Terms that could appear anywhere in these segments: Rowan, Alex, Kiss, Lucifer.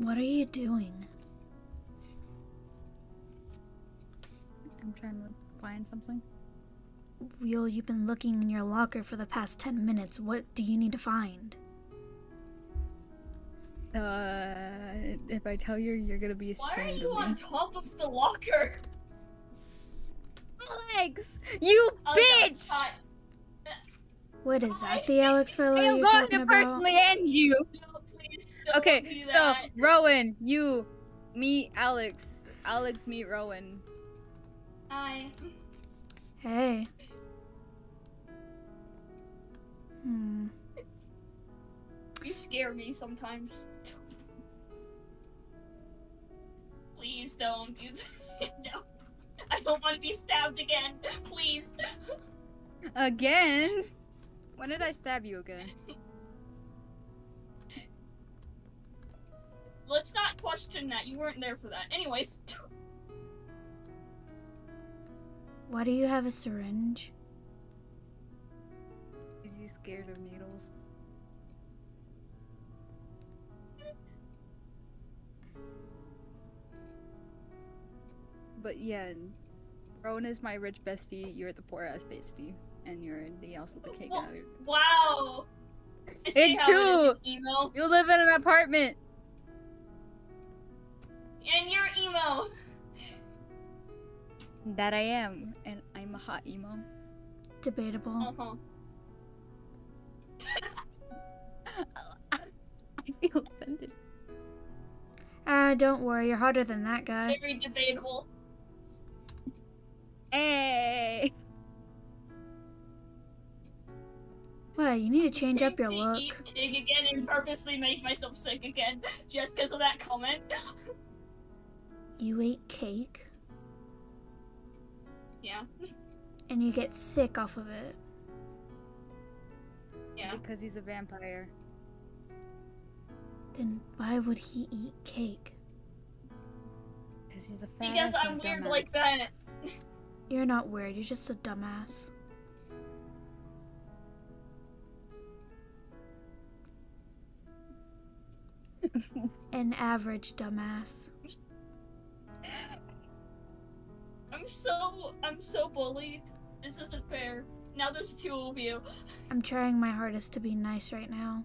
What are you doing? I'm trying to find something. Wheel, you've been looking in your locker for the past 10 minutes. What do you need to find? If I tell you, you're gonna be ashamed of me. Why are you on top of the locker? Alex! You bitch! What is that, the Alex fellow you're talking about? I'm going to personally end you! No, please, okay, so, Rowan, you meet Alex. Alex, meet Rowan. Hi. Hey. Hmm. You scare me sometimes. Please don't. No. I don't want to be stabbed again. Please. Again? When did I stab you again? Let's not question that. You weren't there for that. Anyways. Why do you have a syringe? Is he scared of needles? But yeah, Rowan is my rich bestie, you're the poor ass bestie, and you're the also the cake out. Wow! It's true! You live in an apartment! And you're emo! That I am, and I'm a hot emo. Debatable. I feel offended. Don't worry, you're hotter than that guy. Very debatable. Hey. Well, you need to change up your look. Dig again and purposely make myself sick again just because of that comment. You ate cake. Yeah. And you get sick off of it. Yeah. Because he's a vampire. Then why would he eat cake? Because he's a fat ass. Because I'm weird like that. You're not weird, you're just a dumbass. An average dumbass. I'm so bullied. This isn't fair. Now there's two of you. I'm trying my hardest to be nice right now.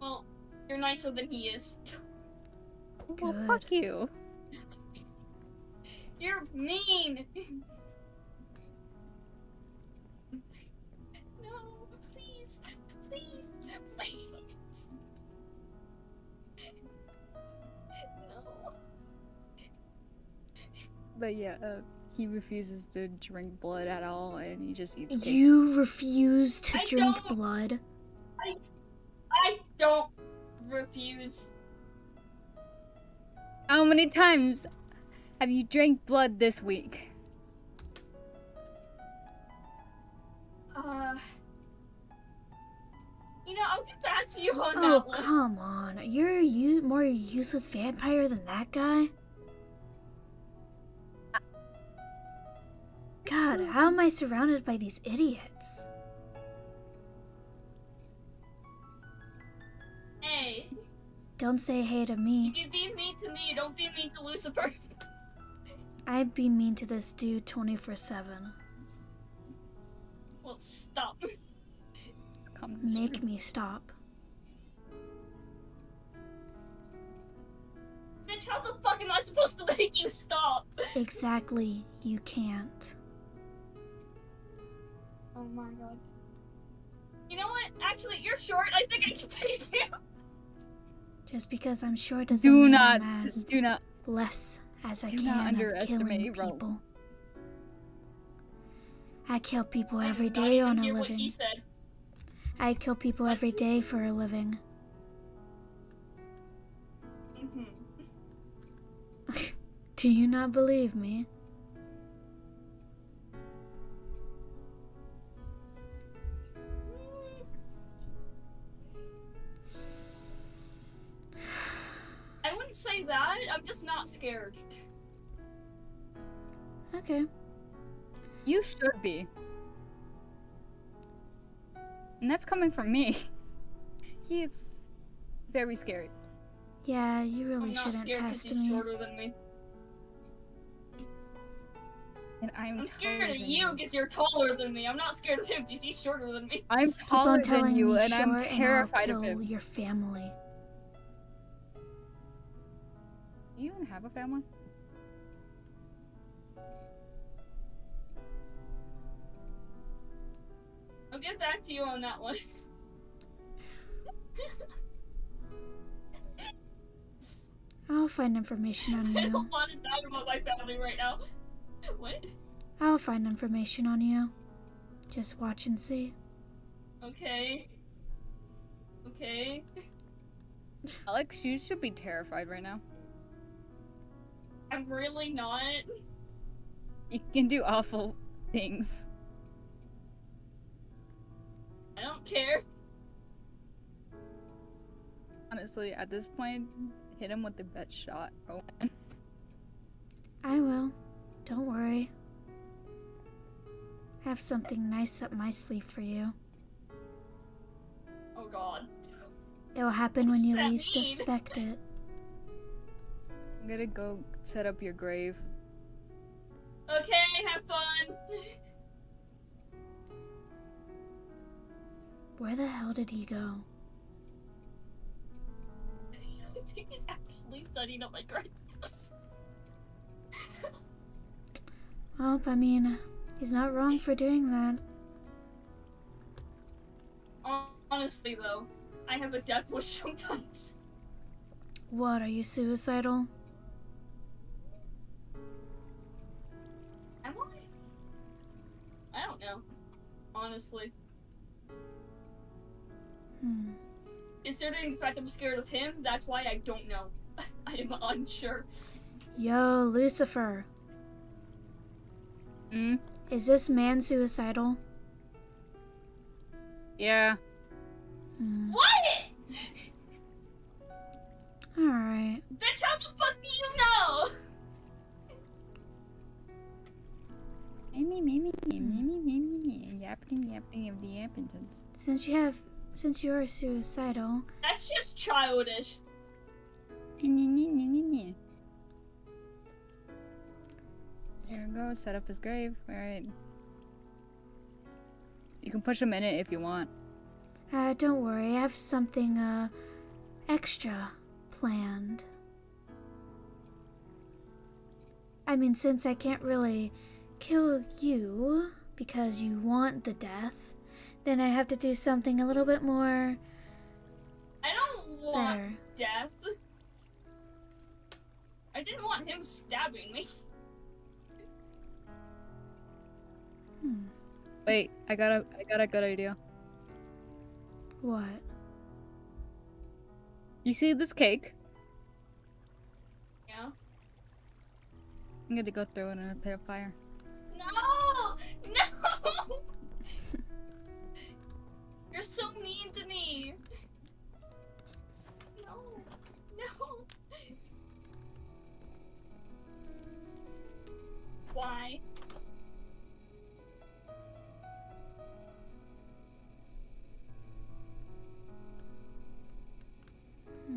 Well, you're nicer than he is. Good. Well, fuck you. You're mean. No, please, please, please. But yeah, he refuses to drink blood at all, and he just eats cake. You refuse to drink blood? I don't refuse. How many times have you drank blood this week? You know, I'll get back to you on that one. Oh, come on. You're a more useless vampire than that guy? God, how am I surrounded by these idiots? Hey. Don't say hey to me. You can be mean to me, don't be mean to Lucifer. I'd be mean to this dude 24/7. Well, stop. Make me stop. Bitch, how the fuck am I supposed to make you stop? Exactly, you can't. Oh my god. You know what? Actually, you're short. I think I can take you. Just because I'm short doesn't mean I'm as less as I can of killing people. I kill people every day on a living. I kill people every day for a living. Mm-hmm. Do you not believe me? Say that, I'm just not scared. Okay. You should be. And that's coming from me. He is very scary. Yeah, you really shouldn't test me. I'm shorter than me. And I'm scared of you because you're taller than me. I'm not scared of him because he's shorter than me. I'm taller than you and I'm terrified of him. Your family. Do you even have a family? I'll get back to you on that one. I'll find information on you. I don't want to talk about my family right now. What? I'll find information on you. Just watch and see. Okay. Okay. Alex, you should be terrified right now. I'm really not. You can do awful things. I don't care. Honestly, at this point, hit him with the best shot, Rowan. I will. Don't worry. I have something nice up my sleeve for you. Oh god. It will happen when you least expect it. I'm gonna go set up your grave. Okay, have fun! Where the hell did he go? I think he's actually studying up my grave. Well, I mean, he's not wrong for doing that. Honestly, though, I have a death wish sometimes. What, are you suicidal? Am I? I don't know. Honestly. Hmm. Considering the fact I'm scared of him, that's why I don't know. I am unsure. Yo, Lucifer. Mm? Is this man suicidal? Yeah. Mm. What? Alright. Bitch, how the fuck do you know? Since you are suicidal. That's just childish. There we go, set up his grave. Alright. You can push him in it if you want. Don't worry, I have something, extra planned. I mean, since I can't really kill you because you want the death, then I have to do something a little bit more. I don't want death. I didn't want him stabbing me. Wait, I got a good idea. What? You see this cake? Yeah. I'm gonna go throw it in a pit of fire. No! No! You're so mean to me. No. No. Why?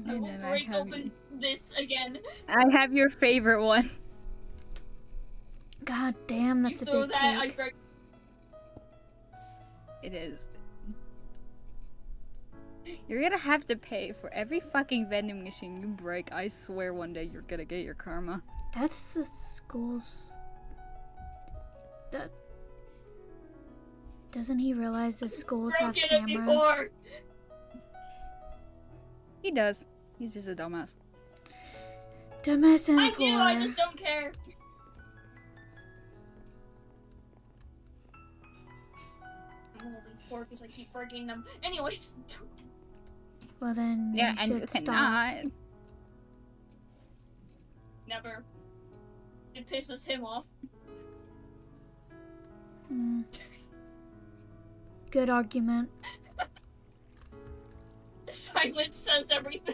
I will break open this again. I have your favorite one. God damn, that's a big cake. It is. You're gonna have to pay for every fucking vending machine you break. I swear one day you're gonna get your karma. That's the school's... That... Doesn't he realize the schools have cameras? He does. He's just a dumbass. Dumbass and poor. I do, I just don't care. I'm holding poor because I keep breaking them. Anyways. Well then, yeah, you should stop. Never. It pisses him off. Mm. Good argument. Silence says everything.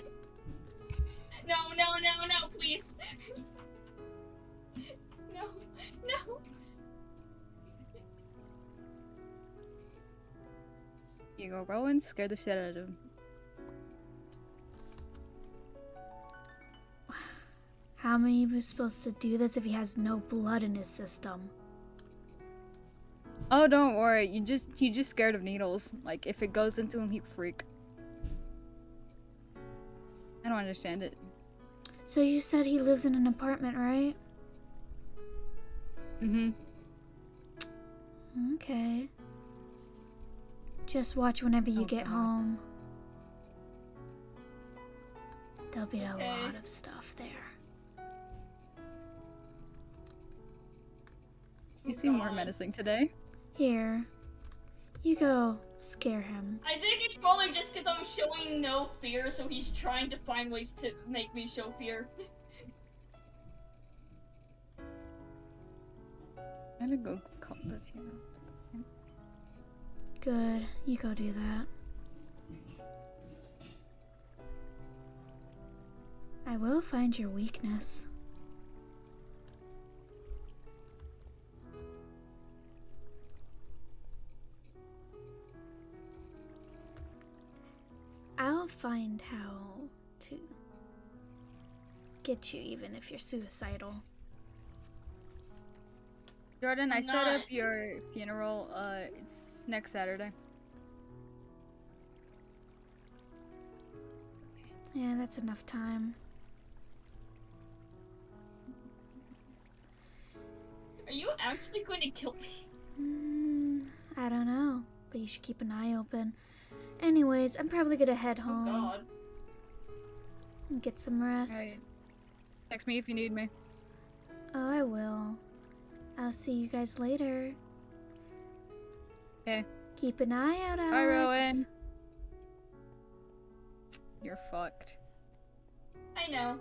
No, no, no, no, please. No, no. you go. Rowan scared the shit out of him. How am I supposed to do this if he has no blood in his system? Oh, don't worry. He's just scared of needles. Like, if it goes into him, he'd freak. I don't understand it. So you said he lives in an apartment, right? Mm-hmm. Okay. Just watch whenever you get home. There'll be a lot of stuff there. You seem more menacing today. Here. You go scare him. I think it's probably just because I'm showing no fear, so he's trying to find ways to make me show fear. I gotta go call the funeral. Good, you go do that. I will find your weakness. I'll find how to get you, even if you're suicidal. Jordan, I set up your funeral. It's next Saturday. Yeah, that's enough time. Are you actually going to kill me? I don't know, but you should keep an eye open. Anyways, I'm probably gonna head home. Oh God. And get some rest. Right. Text me if you need me. Oh, I will. I'll see you guys later. Okay. Keep an eye out, Alex. Bye, Rowan. You're fucked. I know.